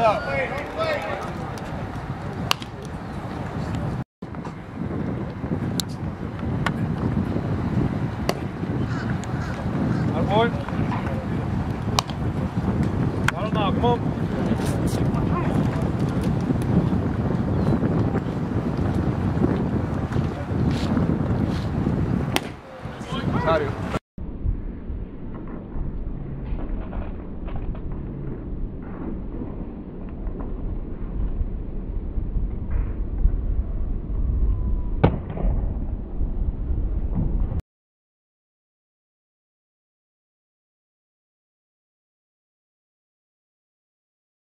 Come on.